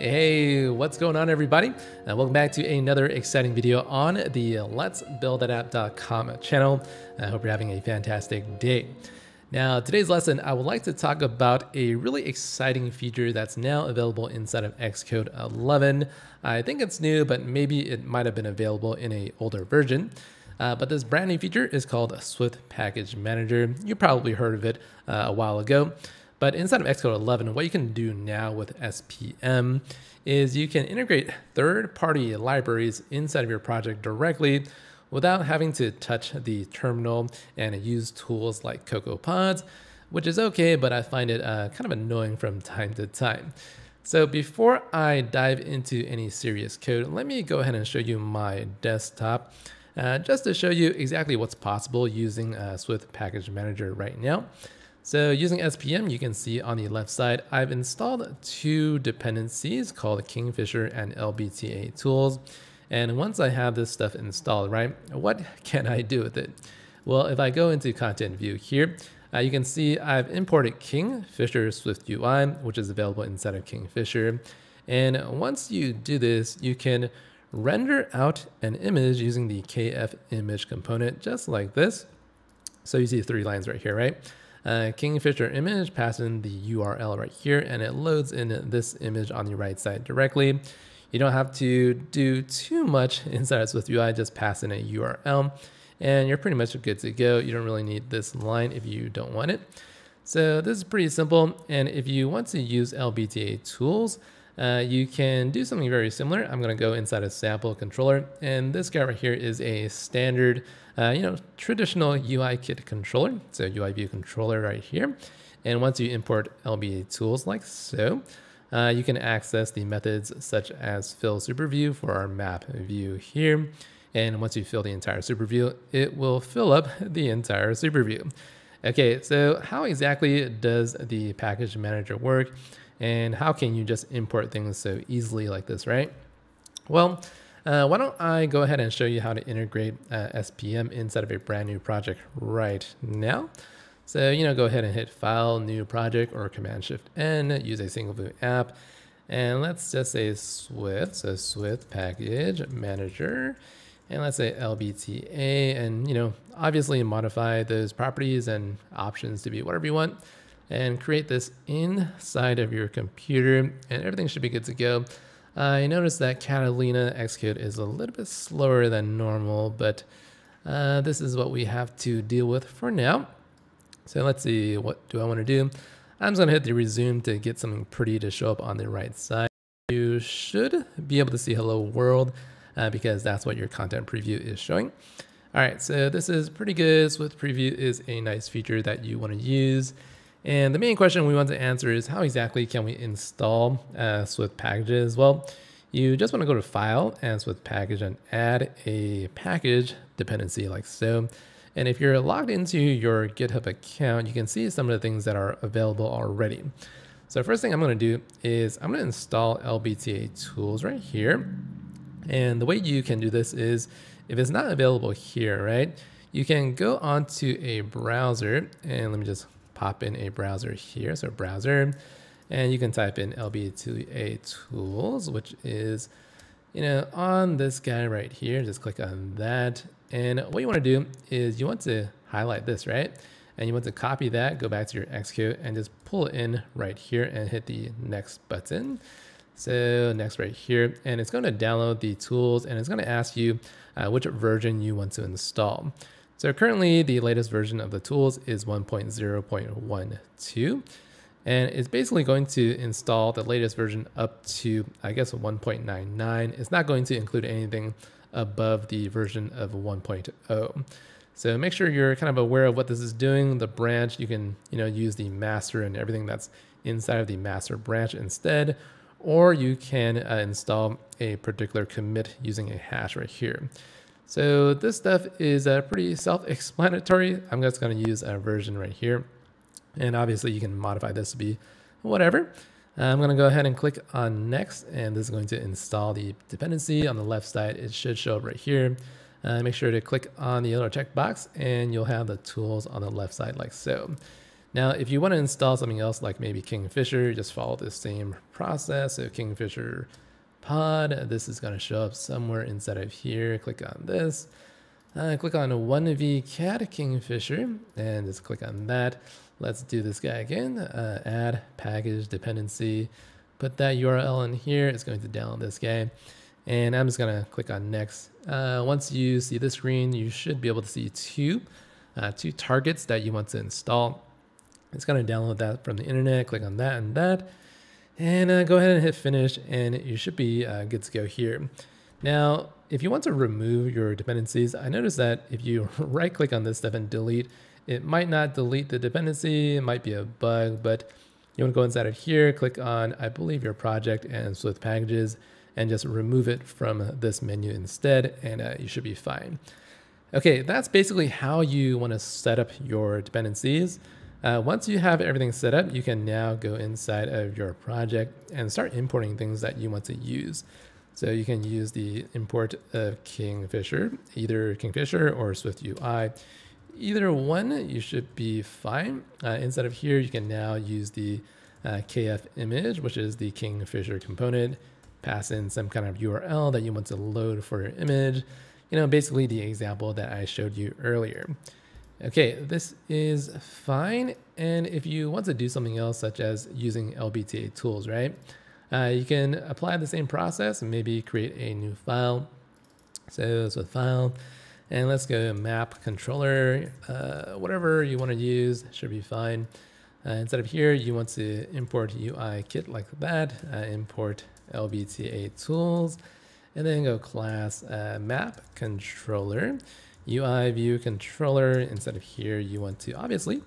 Hey, what's going on, everybody? And welcome back to another exciting video on the LetsBuildThatApp.com channel. I hope you're having a fantastic day. Now, today's lesson, I would like to talk about a really exciting feature that's now available inside of Xcode 11. I think it's new, but maybe it might have been available in an older version. But this brand new feature is called Swift Package Manager. You probably heard of it a while ago. But inside of Xcode 11, what you can do now with SPM is you can integrate third-party libraries inside of your project directly without having to touch the terminal and use tools like CocoaPods, which is okay, but I find it kind of annoying from time to time. So before I dive into any serious code, let me go ahead and show you my desktop just to show you exactly what's possible using Swift Package Manager right now. So using SPM, you can see on the left side, I've installed two dependencies called Kingfisher and LBTA tools. And once I have this stuff installed, right, what can I do with it? Well, if I go into content view here, you can see I've imported Kingfisher Swift UI, which is available inside of Kingfisher. And once you do this, you can render out an image using the KF image component, just like this. So you see three lines right here, right? Kingfisher image, pass in the URL right here, and it loads in this image on the right side directly. You don't have to do too much inside of Swift UI, just pass in a URL, and you're pretty much good to go. You don't really need this line if you don't want it. So this is pretty simple, and if you want to use LBTA tools, you can do something very similar. I'm going to go inside a sample controller, and this guy right here is a standard, traditional UI kit controller. So UI view controller right here. And once you import LBTA tools like so, you can access the methods such as fill superview for our map view here. And once you fill the entire superview, it will fill up the entire superview. Okay, so how exactly does the package manager work? And how can you just import things so easily like this, right? Well, why don't I go ahead and show you how to integrate SPM inside of a brand new project right now. So, go ahead and hit File, New Project, or Command-Shift-N, use a single boot app. And let's just say Swift, so Swift Package Manager. And let's say LBTA, and, obviously modify those properties and options to be whatever you want. And create this inside of your computer, and everything should be good to go. I noticed that Catalina Xcode is a little bit slower than normal, but this is what we have to deal with for now. So let's see, what do I want to do? I'm just going to hit the resume to get something pretty to show up on the right side. You should be able to see Hello World because that's what your content preview is showing. All right, so this is pretty good. Swift Preview is a nice feature that you want to use. And the main question we want to answer is how exactly can we install Swift packages? Well, you just want to go to File and Swift Package and add a package dependency like so. And if you're logged into your GitHub account, you can see some of the things that are available already. So first thing I'm going to do is I'm going to install LBTA tools right here. And the way you can do this is if it's not available here, right, you can go onto a browser, and let me just pop in a browser here, so browser, and you can type in LBTA tools, which is, on this guy right here, just click on that. And what you want to do is you want to highlight this, right? And you want to copy that, go back to your Xcode and just pull it in right here and hit the next button. So next right here, and it's going to download the tools and it's going to ask you which version you want to install. So currently the latest version of the tools is 1.0.12, and it's basically going to install the latest version up to, I guess, 1.99. It's not going to include anything above the version of 1.0. So make sure you're kind of aware of what this is doing. The branch, you can, use the master and everything that's inside of the master branch instead, or you can install a particular commit using a hash right here. So this stuff is pretty self-explanatory. I'm just going to use a version right here. And obviously you can modify this to be whatever. I'm going to go ahead and click on next, and this is going to install the dependency on the left side. It should show up right here. Make sure to click on the other checkbox and you'll have the tools on the left side like so. Now, if you want to install something else, like maybe Kingfisher, you just follow the same process. So Kingfisher pod, this is going to show up somewhere inside of here. Click on this. Click on 1vcat Kingfisher and just click on that. Let's do this guy again. Add package dependency. Put that URL in here. It's going to download this guy. And I'm just going to click on next. Once you see this screen, you should be able to see two targets that you want to install. It's going to download that from the internet. Click on that and that. And go ahead and hit finish. And you should be good to go here. Now, if you want to remove your dependencies, I noticed that if you right click on this stuff and delete, it might not delete the dependency. It might be a bug, but you want to go inside of here, click on, I believe, your project and Swift packages, and just remove it from this menu instead, and you should be fine. Okay, that's basically how you want to set up your dependencies. Once you have everything set up, you can now go inside of your project and start importing things that you want to use. So you can use the import of Kingfisher, either Kingfisher or Swift UI. Either one, you should be fine. Instead of here, you can now use the KF image, which is the Kingfisher component, pass in some kind of URL that you want to load for your image. You know, basically the example that I showed you earlier. Okay, this is fine. And if you want to do something else, such as using LBTA tools, right? You can apply the same process and maybe create a new file. So it's a file, and let's go map controller, whatever you want to use should be fine. Instead of here, you want to import UI kit like that, import LBTA tools, and then go class map controller, UI view controller. Instead of here, you want to obviously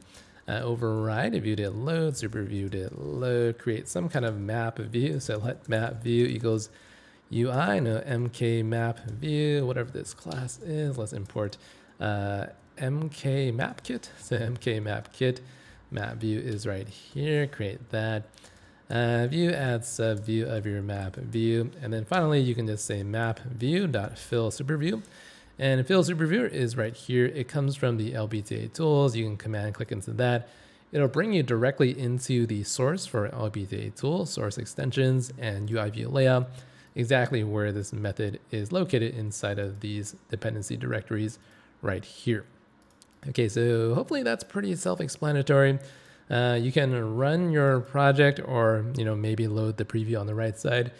override view did load, super view did load, create some kind of map view. So let map view equals UI, no MK map view, whatever this class is. Let's import MK map kit. So MK map kit, map view is right here. Create that view, add sub view of your map view, and then finally you can just say map view dot fill super view. And fill super view is right here. It comes from the LBTA tools. You can command click into that. It'll bring you directly into the source for LBTA tools, source extensions, and UI view layout, exactly where this method is located inside of these dependency directories right here. Okay, so hopefully that's pretty self-explanatory. You can run your project or, you know, maybe load the preview on the right side.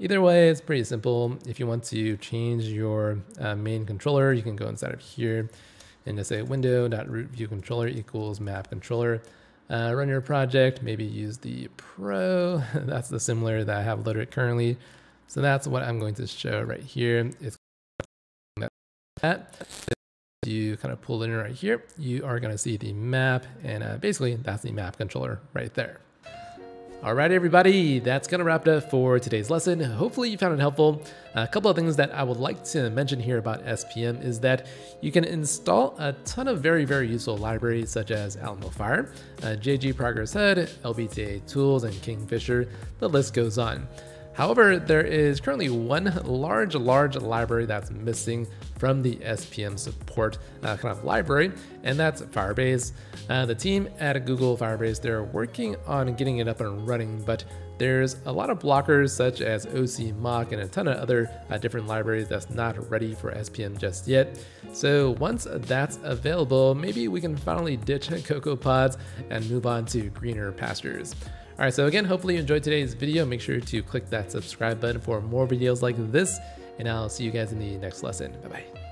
Either way, it's pretty simple. If you want to change your main controller, you can go inside of here and just say window.rootViewController equals map controller. Run your project, maybe use the pro. That's the similar that I have loaded currently. So that's what I'm going to show right here. It's that. You kind of pull it in right here. You are going to see the map, and basically that's the map controller right there. All right, everybody, that's going to wrap it up for today's lesson. Hopefully you found it helpful. A couple of things that I would like to mention here about SPM is that you can install a ton of very, very useful libraries such as Alamo Fire, JG Progress HUD, LBTA tools, and Kingfisher. The list goes on. However, there is currently one large library that's missing from the SPM support kind of library, and that's Firebase. The team at Google Firebase, they're working on getting it up and running, but there's a lot of blockers such as OCMock and a ton of other different libraries that's not ready for SPM just yet. So once that's available, maybe we can finally ditch CocoaPods and move on to greener pastures. All right, so again, hopefully you enjoyed today's video. Make sure to click that subscribe button for more videos like this, and I'll see you guys in the next lesson. Bye-bye.